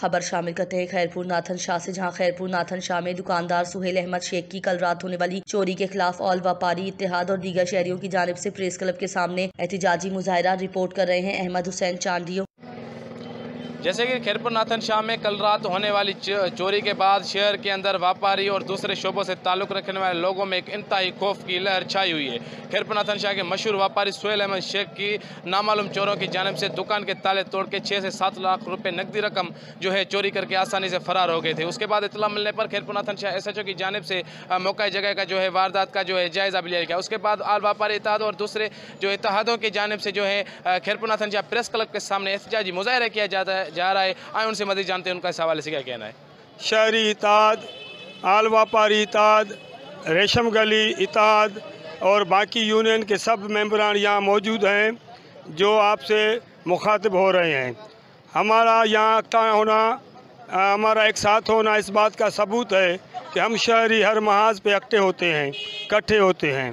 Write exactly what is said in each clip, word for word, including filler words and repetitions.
खबर शामिल करते हैं खैरपुर नाथन शाह से, जहां खैरपुर नाथन शाह में दुकानदार सुहेल अहमद शेख की कल रात होने वाली चोरी के खिलाफ ऑल व्यापारी इत्तेहाद और दीगर शहरियों की जानिब से प्रेस क्लब के सामने एहतिजाजी मुजाहरा रिपोर्ट कर रहे हैं अहमद हुसैन चांदियो। जैसे कि खैरपुर नाथन शाह में कल रात होने वाली चोरी के बाद शहर के अंदर व्यापारी और दूसरे शोबों से ताल्लुक़ रखने वाले लोगों में एक इंतहाई खौफ की लहर छाई हुई है। खैरपुर नाथन शाह के मशहूर व्यापारी सुहेल अहमद शेख की नामालूम चोरों की जानिब से दुकान के ताले तोड़ के छः से सात लाख रुपये नकदी रकम जो है चोरी करके आसानी से फरार हो गए थे। उसके बाद इतला मिलने पर Khairpur Nathan Shah S H O की जानिब से मौका जगह का जो है वारदात का जो है जायज़ा भी लिया गया। उसके बाद आल व्यापारी इत्तेहाद और दूसरे जो इत्तेहादों की जानिब से जो है खैरपुर नाथन शाह प्रेस क्लब के सामने एहतिजाजी मुजाहरा किया जाता है जा रहा है। आए उनसे मदद जानते हैं उनका इस हवाले से क्या कहना है। शहरी इताद, आल व्यापारी इताद, रेशम गली इताद और बाकी यूनियन के सब मेम्बरान यहाँ मौजूद हैं जो आपसे मुखातिब हो रहे हैं। हमारा यहाँ इकट्ठा होना, हमारा एक साथ होना इस बात का सबूत है कि हम शहरी हर महाज पे इकट्ठे होते हैं इकट्ठे होते हैं।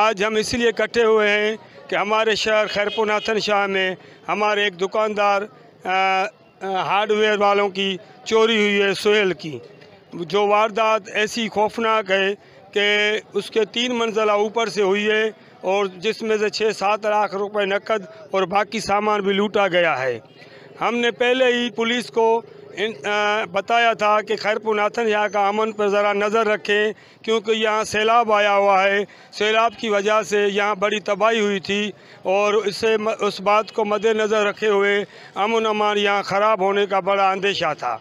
आज हम इसलिए इकट्ठे हुए हैं कि हमारे शहर खैरपुर नाथन शाह में हमारे एक दुकानदार हार्डवेयर वालों की चोरी हुई है सुहेल की, जो वारदात ऐसी खौफनाक है कि उसके तीन मंजिला ऊपर से हुई है और जिसमें से छः सात लाख रुपए नकद और बाकी सामान भी लूटा गया है। हमने पहले ही पुलिस को इन, आ, बताया था कि खैरपुर नाथन यहाँ का अमन पर ज़रा नज़र रखें, क्योंकि यहाँ सैलाब आया हुआ है। सैलाब की वजह से यहाँ बड़ी तबाही हुई थी और इससे उस बात को मद्देनज़र रखे हुए अमन अमान यहाँ ख़राब होने का बड़ा अंदेशा था।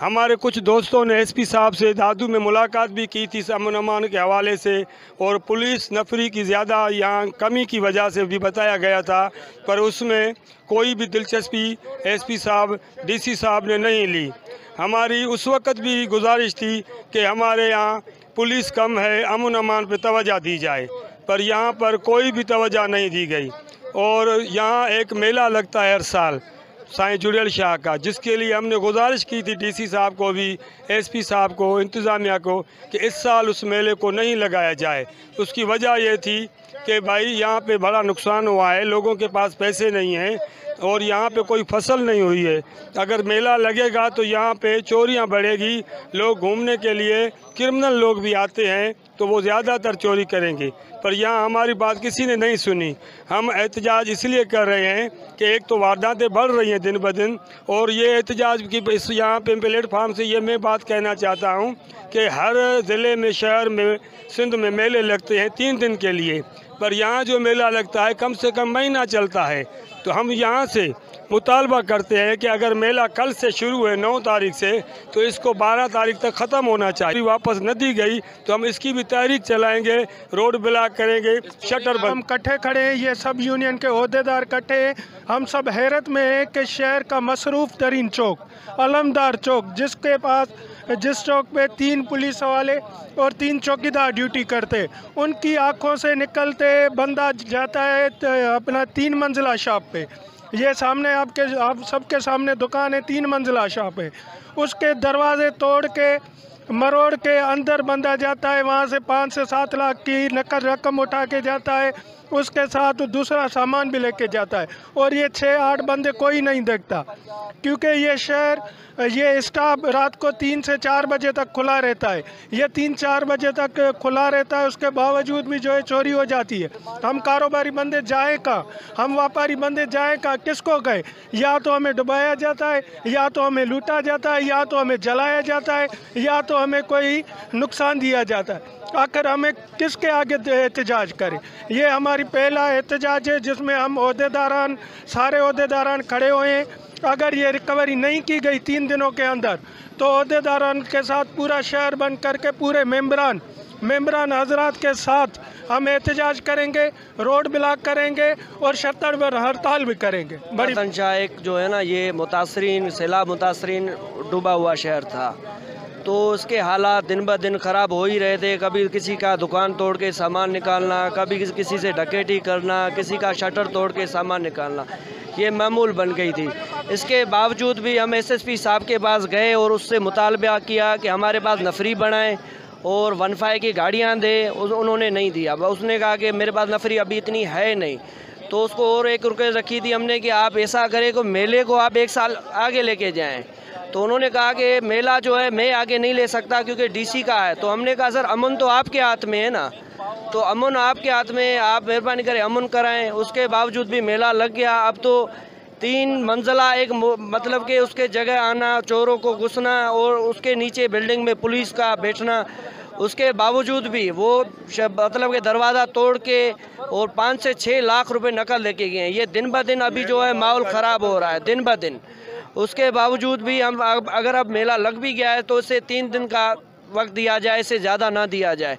हमारे कुछ दोस्तों ने एस पी साहब से दादू में मुलाकात भी की थी इस अमन अमान के हवाले से, और पुलिस नफरी की ज़्यादा यहाँ कमी की वजह से भी बताया गया था, पर उसमें कोई भी दिलचस्पी एस पी साहब डी सी साहब ने नहीं ली। हमारी उस वक़्त भी गुजारिश थी कि हमारे यहाँ पुलिस कम है, अमन अमान पर तवज्जो दी जाए, पर यहाँ पर कोई भी तवज्जो नहीं दी गई। और यहाँ एक मेला लगता है हर साल साईं जुड़ेल शाह का, जिसके लिए हमने गुजारिश की थी डी सी साहब को भी, एस पी साहब को, इंतज़ामिया को कि इस साल उस मेले को नहीं लगाया जाए। उसकी वजह यह थी कि भाई यहाँ पे बड़ा नुकसान हुआ है, लोगों के पास पैसे नहीं हैं और यहाँ पे कोई फसल नहीं हुई है। अगर मेला लगेगा तो यहाँ पे चोरियाँ बढ़ेगी, लोग घूमने के लिए क्रिमिनल लोग भी आते हैं तो वो ज़्यादातर चोरी करेंगे, पर यहाँ हमारी बात किसी ने नहीं सुनी। हम एहतजाज इसलिए कर रहे हैं कि एक तो वारदातें बढ़ रही हैं दिन ब दिन, और ये एहतजाज की इस यहाँ पे प्लेटफार्म से ये मैं बात कहना चाहता हूँ कि हर ज़िले में, शहर में, सिंध में मेले लगते हैं तीन दिन के लिए, पर यहाँ जो मेला लगता है कम से कम महीना चलता है। तो हम यहाँ से मुतालबा करते हैं कि अगर मेला कल से शुरू है नौ तारीख से, तो इसको बारह तारीख तक ख़त्म होना चाहिए। वापस न दी गई तो हम इसकी भी तहरीक चलाएंगे, रोड ब्लॉक करेंगे, शटर बंद। हम इकट्ठे खड़े हैं, ये सब यूनियन के अहदेदार इकट्ठे हैं। हम सब हैरत में हैं कि शहर का मसरूफ़ तरीन चौक अलमदार चौक, जिसके पास जिस चौक पे तीन पुलिस वाले और तीन चौकीदार ड्यूटी करते, उनकी आँखों से निकलते बंदा जाता है अपना तीन मंजिला शॉप पे। ये सामने आपके आप सबके सामने दुकान है, तीन मंजिला शॉप है, उसके दरवाजे तोड़ के मरोड़ के अंदर बंदा जाता है, वहाँ से पाँच से सात लाख की नकद रकम उठा के जाता है, उसके साथ दूसरा सामान भी लेके जाता है। और ये छः आठ बंदे कोई नहीं देखता, क्योंकि ये शहर ये स्टाफ रात को तीन से चार बजे तक खुला रहता है, ये तीन चार बजे तक खुला रहता है, उसके बावजूद भी जो है चोरी हो जाती है। हम कारोबारी बंदे जाए कहाँ, हम व्यापारी बंदे जाए कहाँ, किसको गए? या तो हमें डुबाया जाता है, या तो हमें लूटा जाता है, या तो हमें जलाया जाता है, या तो हमें कोई नुकसान दिया जाता है। आखिर हमें किसके आगे एहतजाज करें? ये हमारी पहला एहतजाज है जिसमें हम अहदेदारान सारे अहदेदारान खड़े हुए हैं। अगर ये रिकवरी नहीं की गई तीन दिनों के अंदर, तो अहदेदारान के साथ पूरा शहर बंद करके पूरे मेम्बरान मेम्बरान हजरात के साथ हम एहतजाज करेंगे, रोड ब्लॉक करेंगे और शटर पर हड़ताल भी करेंगे। बड़ी संख्या एक जो है ना, ये मुतासरीन सैलाब मुतासरीन डूबा हुआ शहर था, तो उसके हालात दिन ब दिन ख़राब हो ही रहे थे। कभी किसी का दुकान तोड़ के सामान निकालना, कभी किसी से डकैती करना, किसी का शटर तोड़ के सामान निकालना, ये मामूल बन गई थी। इसके बावजूद भी हम एस एस पी साहब के पास गए और उससे मुतालबा किया कि हमारे पास नफरी बनाएं और वन फाइव की गाड़ियां दे, उन्होंने नहीं दिया। उसने कहा कि मेरे पास नफरी अभी इतनी है नहीं, तो उसको और एक रुके रखी थी हमने कि आप ऐसा करें कि मेले को आप एक साल आगे लेके जाएँ। तो उन्होंने कहा कि मेला जो है मैं आगे नहीं ले सकता क्योंकि डीसी का है। तो हमने कहा सर अमन तो आपके हाथ में है ना, तो अमन आपके हाथ में, आप मेहरबानी करें अमन कराएं। उसके बावजूद भी मेला लग गया। अब तो तीन मंजिला एक मतलब कि उसके जगह आना, चोरों को घुसना और उसके नीचे बिल्डिंग में पुलिस का बैठना, उसके बावजूद भी वो मतलब के दरवाज़ा तोड़ के और पाँच से छः लाख रुपए नकल लेके गए हैं। ये दिन ब दिन अभी जो है माहौल ख़राब हो रहा है दिन ब दिन। उसके बावजूद भी हम अगर अब मेला लग भी गया है तो इसे तीन दिन का वक्त दिया जाए, इसे ज़्यादा ना दिया जाए।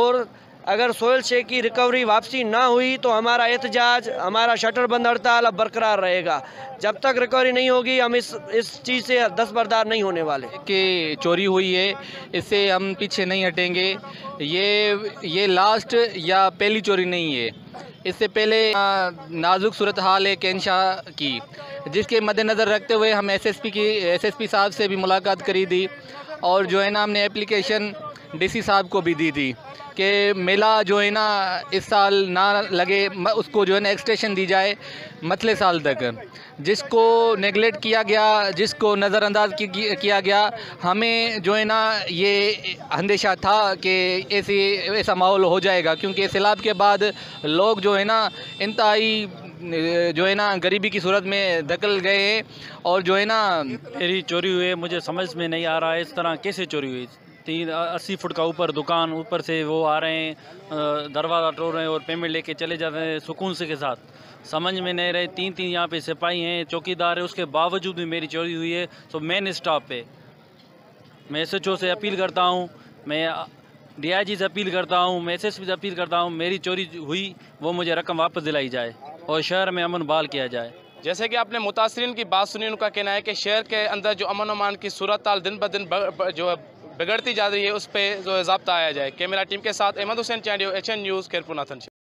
और अगर सुहेल शेख की रिकवरी वापसी ना हुई तो हमारा एहतजाज, हमारा शटर बंद हड़ताल अब बरकरार रहेगा। जब तक रिकवरी नहीं होगी हम इस इस चीज़ से दस्तबरदार नहीं होने वाले। कि चोरी हुई है इससे हम पीछे नहीं हटेंगे। ये ये लास्ट या पहली चोरी नहीं है, इससे पहले नाजुक सूरत हाल है कैंशाह की, जिसके मद्देनज़र रखते हुए हम एसएसपी की एसएसपी साहब से भी मुलाकात करी थी और जो है ना हमने एप्लीकेशन डीसी साहब को भी दी थी कि मेला जो है ना इस साल ना लगे, उसको जो है ना एक्सटेंशन दी जाए मतले साल तक। जिसको नेगलेक्ट किया गया, जिसको नज़रअंदाज किया गया, हमें जो है ना ये अंदेशा था कि ऐसी ऐसा माहौल हो जाएगा क्योंकि सैलाब के बाद लोग जो है ना इंतहाई जो है ना गरीबी की सूरत में धकल गए हैं। और जो है ना मेरी चोरी हुई है मुझे समझ में नहीं आ रहा है इस तरह कैसे चोरी हुई। तीन अस्सी फुट का ऊपर दुकान, ऊपर से वो आ रहे हैं दरवाज़ा तोड़ रहे हैं और पेमेंट लेके चले जाते हैं सुकून से के साथ, समझ में नहीं रहे। तीन तीन यहाँ पे सिपाही हैं, चौकीदार है, उसके बावजूद भी मेरी चोरी हुई है। तो मेन स्टाफ पे मैं एस एच ओ से अपील करता हूँ, मैं डी आई जी से अपील करता हूँ, मैं एस एस पी से अपील करता हूँ, मेरी चोरी हुई वो मुझे रकम वापस दिलाई जाए और शहर में अमन बहाल किया जाए। जैसे कि आपने मुतासरीन की बात सुनी, उनका कहना है कि शहर के अंदर जो अमन अमान की सूरत दिन ब दिन जो बिगड़ती जा रही है उस पर जो ज़ब्ता आया जाए। कैमरा टीम के साथ Ahmed Hussain Chandio, H N news, Khairpur Nath Shah.